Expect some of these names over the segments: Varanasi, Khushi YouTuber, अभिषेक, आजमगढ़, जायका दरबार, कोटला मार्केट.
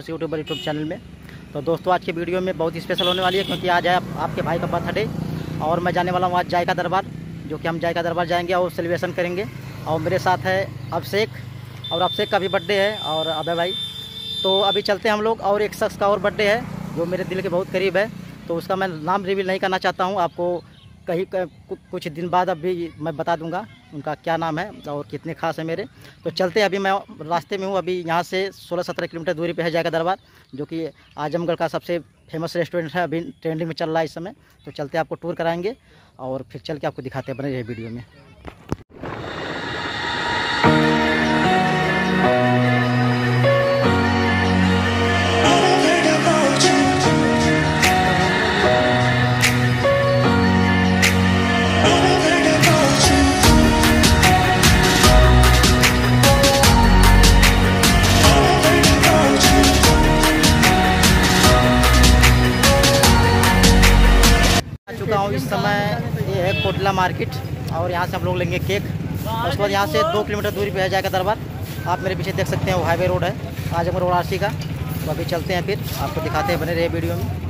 खुशी YouTuber YouTube channel में। तो दोस्तों आज के वीडियो में बहुत स्पेशल होने वाली है क्योंकि आज है आपके भाई का बर्थडे और मैं जाने वाला हूँ आज जायका दरबार, जो कि हम जायका दरबार जाएंगे और सेलिब्रेशन करेंगे। और मेरे साथ है अभिषेक और अभिषेक का भी बर्थडे है और अभय भाई। तो अभी चलते हैं हम लोग। और एक शख्स का और बर्थडे है जो मेरे दिल के बहुत करीब है, तो उसका मैं नाम रिवील नहीं करना चाहता हूँ। आपको कहीं कुछ दिन बाद अभी मैं बता दूंगा उनका क्या नाम है और कितने खास है मेरे। तो चलते हैं, अभी मैं रास्ते में हूँ। अभी यहाँ से 16-17 किलोमीटर दूरी पे है जायका दरबार, जो कि आजमगढ़ का सबसे फेमस रेस्टोरेंट है, अभी ट्रेंडिंग में चल रहा है इस समय। तो चलते हैं, आपको टूर कराएंगे और फिर चल के आपको दिखाते हैं। बने रहिए वीडियो में। इस समय ये है कोटला मार्केट और यहाँ से हम लोग लेंगे केक। उसके बाद यहाँ से 2 किलोमीटर दूरी पे है जायका दरबार। आप मेरे पीछे देख सकते हैं, वो हाईवे रोड है आजमगढ़ वाराणसी का। तो अभी चलते हैं, फिर आपको दिखाते हैं। बने रहिए वीडियो में।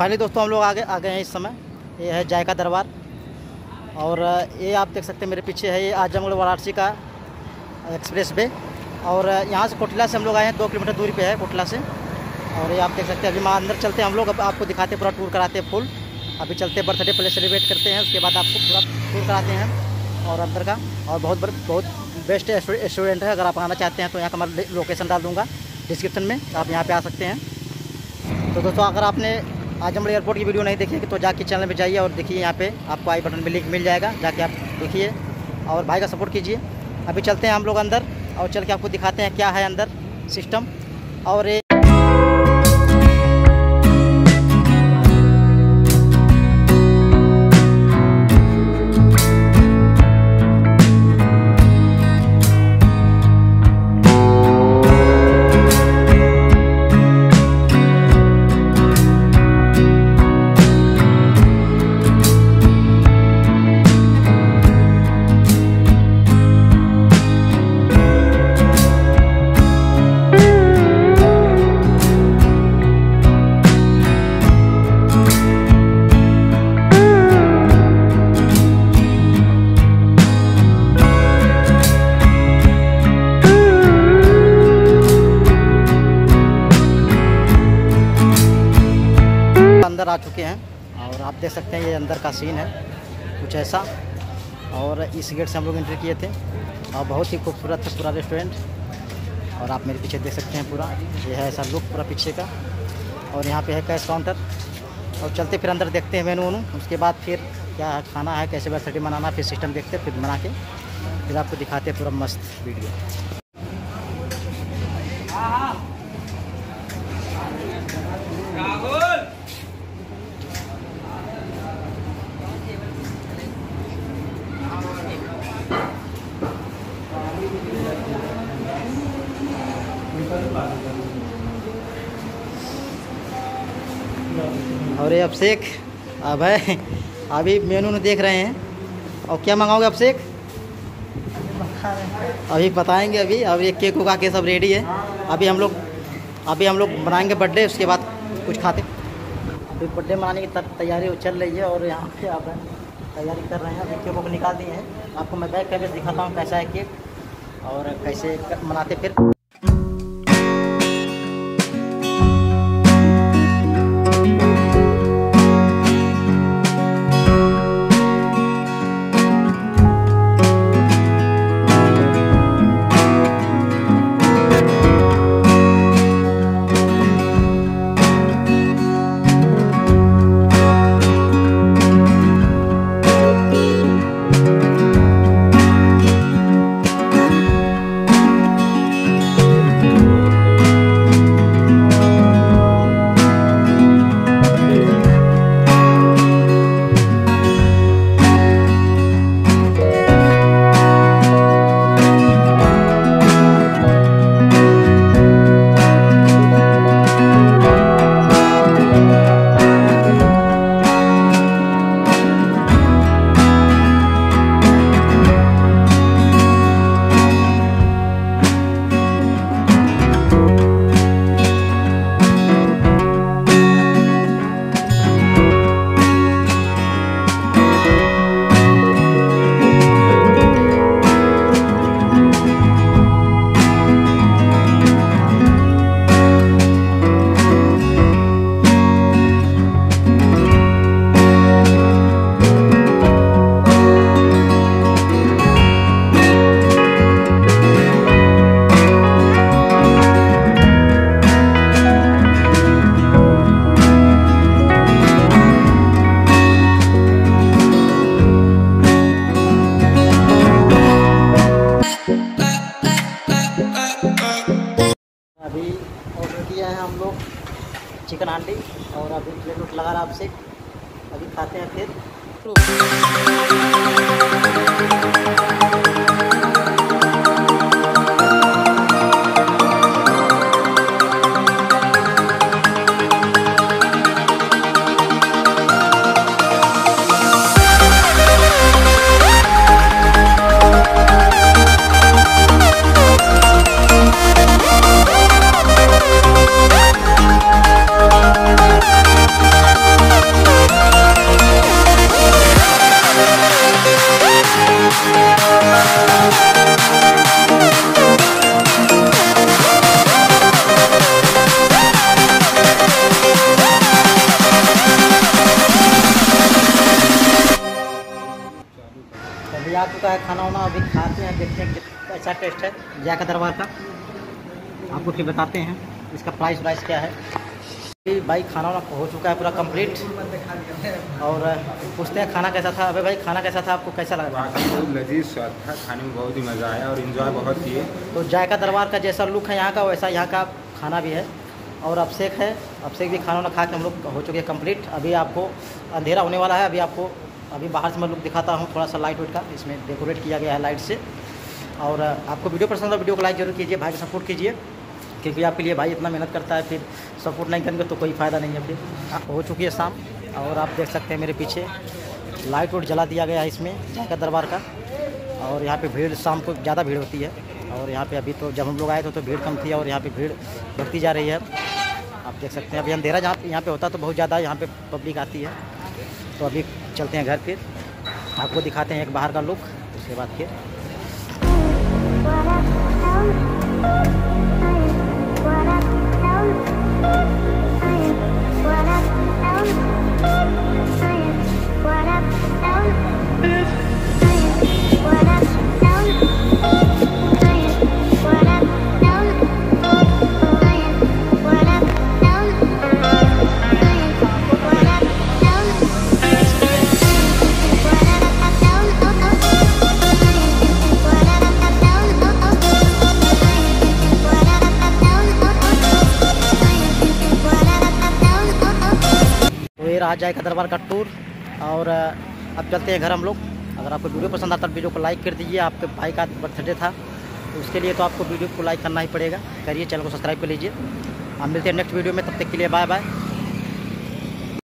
फाइनली दोस्तों हम लोग आ गए हैं। इस समय ये है जायका दरबार और ये आप देख सकते हैं मेरे पीछे है, ये आजमगढ़ वाराणसी का एक्सप्रेस वे। और यहाँ से कोटला से हम लोग आए हैं, 2 किलोमीटर दूरी पे है कोटला से। और ये आप देख सकते हैं। अभी वहाँ अंदर चलते हैं हम लोग, अब आपको दिखाते हैं, पूरा टूर कराते हैं फुल। अभी चलते हैं, बर्थडे पहले सेलिब्रेट करते हैं, उसके बाद आपको पूरा टूर कराते हैं और अंदर का। और बहुत बेस्ट रेस्टोरेंट है, अगर आप आना चाहते हैं तो यहाँ का मैं लोकेशन डाल दूँगा डिस्क्रिप्शन में, आप यहाँ पर आ सकते हैं। तो दोस्तों अगर आपने आजमगढ़ एयरपोर्ट की वीडियो नहीं देखिए तो जाके चैनल पे जाइए और देखिए, यहाँ पे आपको आई बटन में लिंक मिल जाएगा, जाके आप देखिए और भाई का सपोर्ट कीजिए। अभी चलते हैं हम लोग अंदर और चल के आपको दिखाते हैं क्या है अंदर सिस्टम। और आ चुके हैं और आप देख सकते हैं ये अंदर का सीन है कुछ ऐसा। और इस गेट से हम लोग एंट्री किए थे और बहुत ही खूबसूरत है पूरा रेस्टोरेंट। और आप मेरे पीछे देख सकते हैं पूरा ये है ऐसा लुक पूरा पीछे का। और यहाँ पे है कैश काउंटर। और चलते फिर अंदर देखते हैं मेनू उनू, उसके बाद फिर क्या खाना है, कैसे बर्थडे मनाना, फिर सिस्टम देखते, फिर बना के फिर आपको दिखाते हैं पूरा मस्त वीडियो। और ये अभिषेक अभय अभी मेनू देख रहे हैं। और क्या मंगाओगे अभिषेक? अभी बताएंगे। अभी केक होगा के सब रेडी है। अभी हम लोग अभी हम लोग बनाएंगे बर्थडे, उसके बाद कुछ खाते। अभी बर्थडे मनाने की तैयारी चल रही है और यहाँ पे आप तैयारी कर रहे हैं। अभी केक को निकाल दिए हैं, आपको मैं बैक कैमरे दिखाता हूँ कैसा है केक और कैसे मनाते फिर। चिकन आंटी और अभी प्लेट उठ लगा रहा अभिषेक, अभी खाते हैं आ चुका है खाना वाना। अभी खाते हैं, देखते हैं कितना अच्छा टेस्ट है जायका दरबार का, आपको फिर बताते हैं इसका प्राइस वाइस क्या है। अभी भाई खाना वाना हो चुका है पूरा कंप्लीट और पूछते हैं खाना कैसा था। अबे भाई खाना कैसा था, आपको कैसा लगा? बहुत लजीज स्वाद था, खाने में बहुत ही मज़ा आया और इन्जॉय बहुत किए। तो जायका दरबार का जैसा लुक है यहाँ का वैसा यहाँ का खाना भी है और अभिषेक है, अभिषेक भी खाना वाना खा के हम लोग हो चुके हैं कम्प्लीट। अभी आपको अंधेरा होने वाला है, अभी आपको अभी बाहर से मैं लुक दिखाता हूँ, थोड़ा सा लाइट वेट का इसमें डेकोरेट किया गया है लाइट से। और आपको वीडियो पसंद है, वीडियो को लाइक जरूर कीजिए, भाई को सपोर्ट कीजिए क्योंकि आपके लिए भाई इतना मेहनत करता है, फिर सपोर्ट नहीं करेंगे तो कोई फ़ायदा नहीं है। फिर हो चुकी है शाम और आप देख सकते हैं मेरे पीछे लाइट वेट जला दिया गया है इसमें जायका दरबार का। और यहाँ पर भीड़ शाम को ज़्यादा भीड़ होती है और यहाँ पर अभी तो जब हम लोग आए थे तो भीड़ कम थी और यहाँ पर भीड़ बढ़ती जा रही है, आप देख सकते हैं। अभी अंधेरा यहाँ पर होता तो बहुत ज़्यादा यहाँ पर पब्लिक आती है। तो अभी चलते हैं घर, फिर आपको दिखाते हैं एक बाहर का लुक, उसके बाद फिर रहा जायका दरबार का टूर। और अब चलते हैं घर हम लोग। अगर आपको वीडियो पसंद आता है वीडियो को लाइक कर दीजिए। आपके भाई का बर्थडे था तो उसके लिए तो आपको वीडियो को लाइक करना ही पड़ेगा, करिए, चैनल को सब्सक्राइब कर लीजिए। हम मिलते हैं नेक्स्ट वीडियो में, तब तक के लिए बाय बाय।